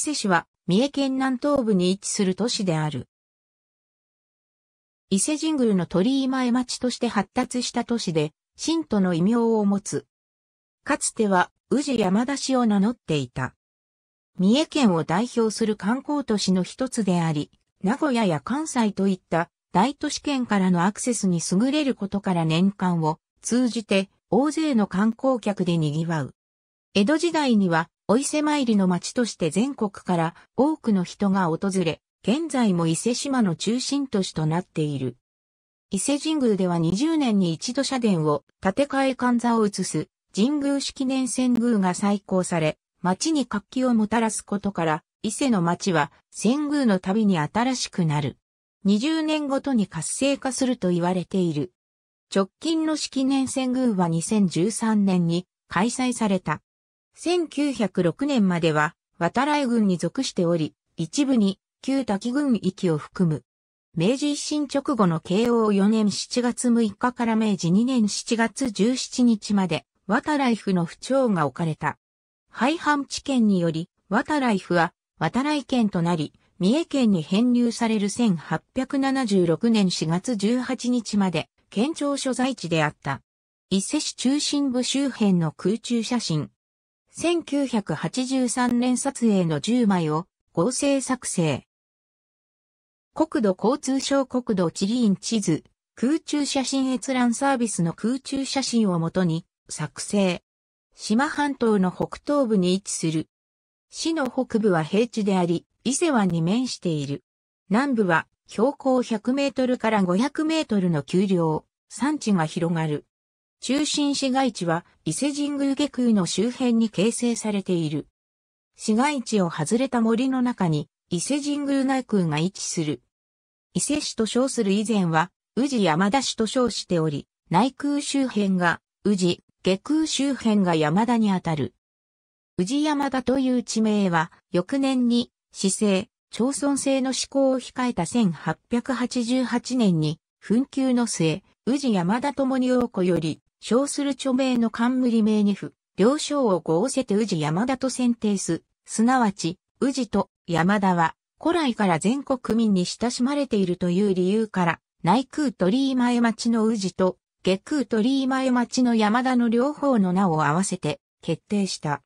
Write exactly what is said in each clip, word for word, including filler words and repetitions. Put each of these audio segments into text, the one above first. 勢市は三重県南東部に位置する都市である。伊勢神宮の鳥居前町として発達した都市で、神都の異名を持つ。かつては宇治山田氏を名乗っていた。三重県を代表する観光都市の一つであり、名古屋や関西といった大都市圏からのアクセスに優れることから年間を通じて大勢の観光客で賑わう。江戸時代にはお伊勢参りの町として全国から多くの人が訪れ、現在も伊勢志摩の中心都市となっている。伊勢神宮ではにじゅうねんに一度社殿を建て替え間座を移す神宮式年遷宮が再興され、町に活気をもたらすことから、伊勢の町は遷宮の度に新しくなる。にじゅうねんごとに活性化すると言われている。直近の式年遷宮はにせんじゅうさんねんに開催された。せんきゅうひゃくろくねんまでは渡来郡に属しており、一部に旧滝郡域を含む。明治維新直後の慶応よねんしちがつむいかからめいじにねんしちがつじゅうしちにちまで、渡来府の府庁が置かれた。廃藩置県により、渡来府は渡来県となり、三重県に編入されるせんはっぴゃくななじゅうろくねんしがつじゅうはちにちまで、県庁所在地であった。伊勢市中心部周辺の空中写真。せんきゅうひゃくはちじゅうさんねん撮影のじゅうまいを、合成作成。国土交通省国土地理院地図、空中写真閲覧サービスの空中写真をもとに、作成。志摩半島の北東部に位置する。市の北部は平地であり、伊勢湾に面している。南部は標高ひゃくメートルからごひゃくメートルの丘陵、山地が広がる。中心市街地は伊勢神宮外宮の周辺に形成されている。市街地を外れた森の中に伊勢神宮内宮が位置する。伊勢市と称する以前は宇治山田市と称しており、内宮周辺が宇治、外宮周辺が山田にあたる。宇治山田という地名は翌年に市制、町村制の施行を控えたせんはっぴゃくはちじゅうはちねんに紛糾の末、宇治山田共に王庫より称する著名の冠名に付。両称を合わせて宇治山田と選定す、すなわち、宇治と山田は、古来から全国民に親しまれているという理由から、内宮鳥居前町の宇治と、外宮鳥居前町の山田の両方の名を合わせて、決定した。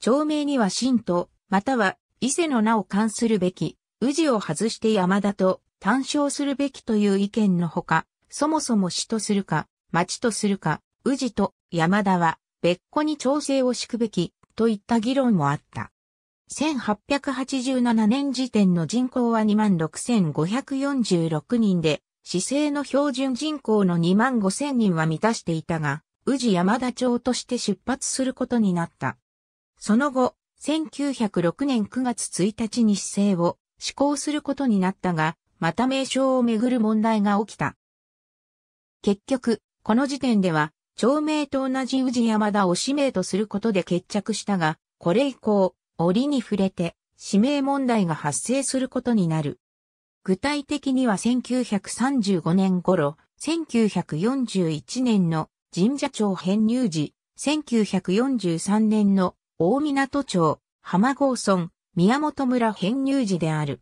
町名には神都、または、伊勢の名を冠するべき、宇治を外して山田と、単称するべきという意見のほか、そもそも市とするか、町とするか、宇治と山田は、別個に調整を敷くべき、といった議論もあった。せんはっぴゃくはちじゅうななねん時点の人口は にまんろくせんごひゃくよんじゅうろくにんで、市制の標準人口の にまんごせんにんは満たしていたが、宇治山田町として出発することになった。その後、せんきゅうひゃくろくねんくがつついたちに市制を施行することになったが、また名称をめぐる問題が起きた。結局、この時点では、町名と同じ宇治山田を市名とすることで決着したが、これ以降、折に触れて、市名問題が発生することになる。具体的にはせんきゅうひゃくさんじゅうごねん頃、せんきゅうひゃくよんじゅういちねんの神社町編入時、せんきゅうひゃくよんじゅうさんねんの大湊町、浜郷村、宮本村編入時である。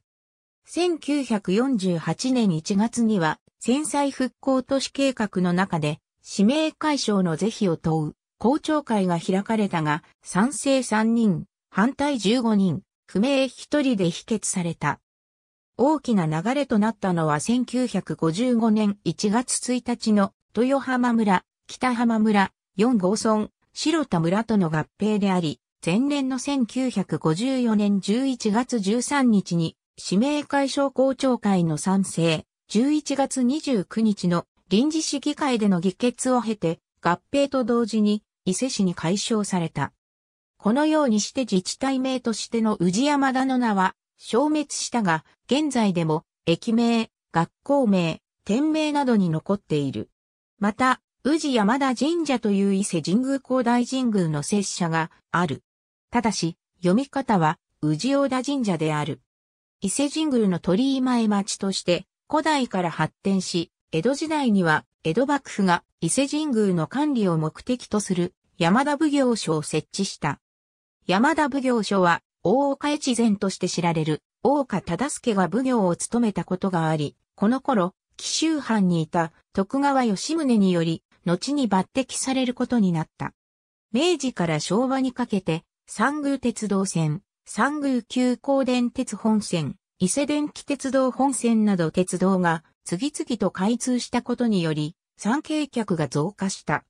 せんきゅうひゃくよんじゅうはちねんいちがつには、戦災復興都市計画の中で、市名解消の是非を問う、公聴会が開かれたが、賛成さんにん、反対じゅうごにん、不明ひとりで否決された。大きな流れとなったのはせんきゅうひゃくごじゅうごねんいちがつついたちの豊浜村、北浜村、四郷村、白田村との合併であり、前年のせんきゅうひゃくごじゅうよねんじゅういちがつじゅうさんにちに、市名解消公聴会の賛成、じゅういちがつにじゅうくにちの臨時市議会での議決を経て、合併と同時に伊勢市に解消された。このようにして自治体名としての宇治山田の名は消滅したが、現在でも駅名、学校名、店名などに残っている。また、宇治山田神社という伊勢神宮広大神宮の摂社がある。ただし、読み方は宇治大田神社である。伊勢神宮の鳥居前町として古代から発展し、江戸時代には、江戸幕府が伊勢神宮の管理を目的とする山田奉行所を設置した。山田奉行所は、大岡越前として知られる大岡忠相が奉行を務めたことがあり、この頃、紀州藩にいた徳川吉宗により、後に抜擢されることになった。明治から昭和にかけて、三宮鉄道線、三宮急行電鉄本線、伊勢電気鉄道本線など鉄道が次々と開通したことにより、参詣客が増加した。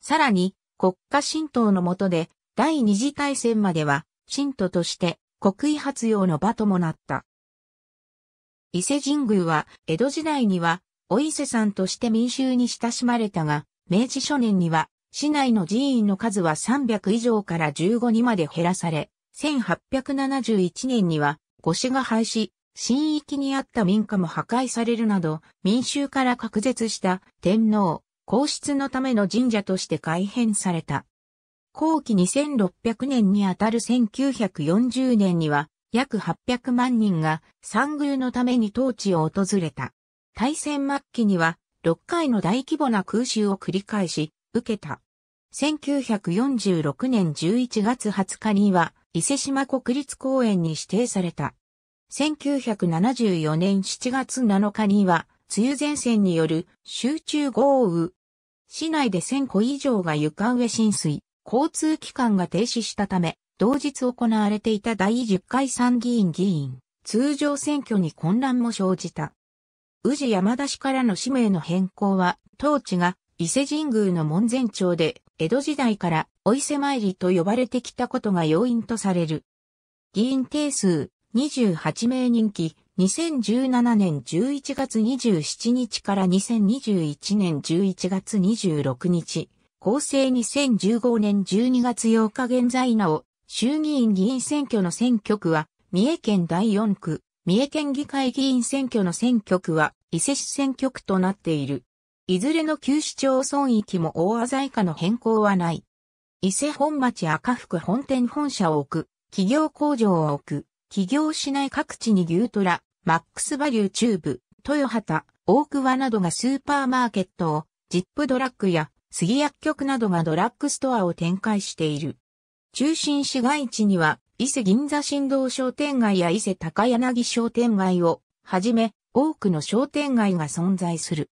さらに、国家神道の下で、第二次大戦までは、神都として国威発揚の場ともなった。伊勢神宮は、江戸時代には、お伊勢さんとして民衆に親しまれたが、明治初年には、市内の寺院の数はさんびゃく以上からじゅうごにまで減らされ、せんはっぴゃくななじゅういちねんには、御所が廃止、神域にあった民家も破壊されるなど、民衆から隔絶した天皇、皇室のための神社として改変された。後期にせんろっぴゃくねんにあたるせんきゅうひゃくよんじゅうねんには、約はっぴゃくまんにんが参宮のために当地を訪れた。大戦末期には、ろっかいの大規模な空襲を繰り返し、受けた。せんきゅうひゃくよんじゅうろくねんじゅういちがつはつかには、伊勢志摩国立公園に指定された。せんきゅうひゃくななじゅうよねんしちがつなのかには、梅雨前線による集中豪雨。市内でせんこ以上が床上浸水、交通機関が停止したため、同日行われていた第じゅっかい参議院議員、通常選挙に混乱も生じた。宇治山田氏からの氏名の変更は、当地が伊勢神宮の門前町で、江戸時代からお伊勢参りと呼ばれてきたことが要因とされる。議員定数にじゅうはちめいにん期、にせんじゅうななねんじゅういちがつにじゅうしちにちからにせんにじゅういちねんじゅういちがつにじゅうろくにち、厚生にせんじゅうごねんじゅうにがつようか現在なお、衆議院議員選挙の選挙区は、三重県だいよん区、三重県議会議員選挙の選挙区は、伊勢市選挙区となっている。いずれの旧市町村域も大字以下の変更はない。伊勢本町赤福本店本社を置く、企業工場を置く、企業市内各地に牛トラ、マックスバリュー中部、豊畑、大桑などがスーパーマーケットを、ジップドラッグや杉薬局などがドラッグストアを展開している。中心市街地には、伊勢銀座新道商店街や伊勢高柳商店街をはじめ、多くの商店街が存在する。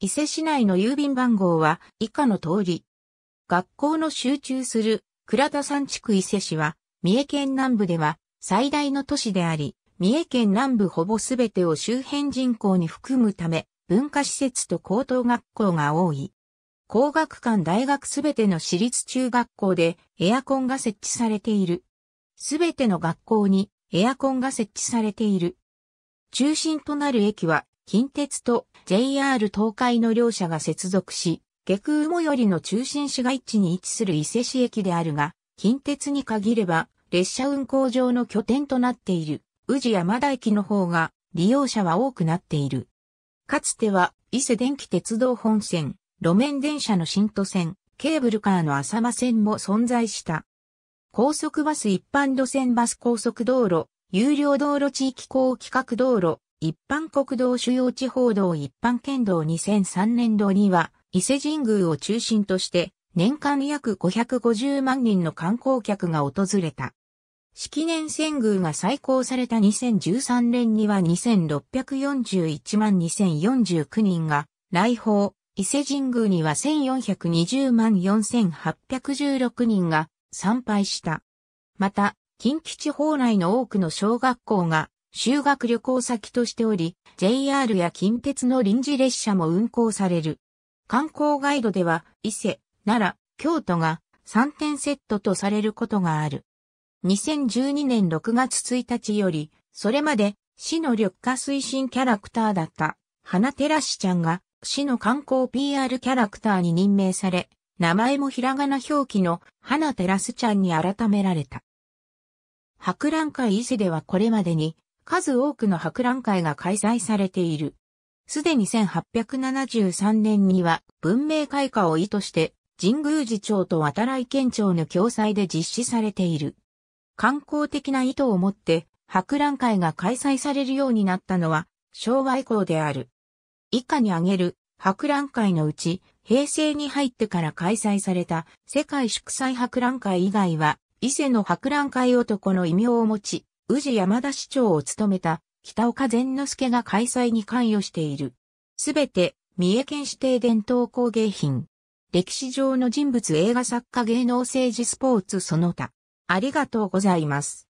伊勢市内の郵便番号は以下の通り。学校の集中する倉田山地区伊勢市は三重県南部では最大の都市であり、三重県南部ほぼすべてを周辺人口に含むため、文化施設と高等学校が多い。皇學館大学すべての私立中学校でエアコンが設置されている。すべての学校にエアコンが設置されている。中心となる駅は、近鉄と ジェイアール 東海の両社が接続し、下空最寄りの中心市街地に位置する伊勢市駅であるが、近鉄に限れば列車運行上の拠点となっている宇治山田駅の方が利用者は多くなっている。かつては伊勢電気鉄道本線、路面電車の新都線、ケーブルカーの浅間線も存在した。高速バス一般路線バス高速道路、有料道路地域高規格道路、一般国道主要地方道一般県道にせんさんねん度には伊勢神宮を中心として年間約ごひゃくごじゅうまんにんの観光客が訪れた。式年遷宮が再興されたにせんじゅうさんねんにはにせんろっぴゃくよんじゅういちまんにせんよんじゅうきゅうにんが来訪、伊勢神宮にはせんよんひゃくにじゅうまんよんせんはっぴゃくじゅうろくにんが参拝した。また、近畿地方内の多くの小学校が修学旅行先としており、ジェイアール や近鉄の臨時列車も運行される。観光ガイドでは、伊勢、奈良、京都がさんてんセットとされることがある。にせんじゅうにねんろくがつついたちより、それまで市の緑化推進キャラクターだった、花照らしちゃんが市の観光 ピーアール キャラクターに任命され、名前もひらがな表記の花照らすちゃんに改められた。博覧会伊勢ではこれまでに、数多くの博覧会が開催されている。すでにせんはっぴゃくななじゅうさんねんには文明開化を意図して神宮寺町と渡来県庁の共催で実施されている。観光的な意図をもって博覧会が開催されるようになったのは昭和以降である。以下に挙げる博覧会のうち平成に入ってから開催された世界祝祭博覧会以外は伊勢の博覧会男の異名を持ち、宇治山田市長を務めた北岡善之助が開催に関与している。すべて三重県指定伝統工芸品。歴史上の人物映画作家芸能政治スポーツその他。ありがとうございます。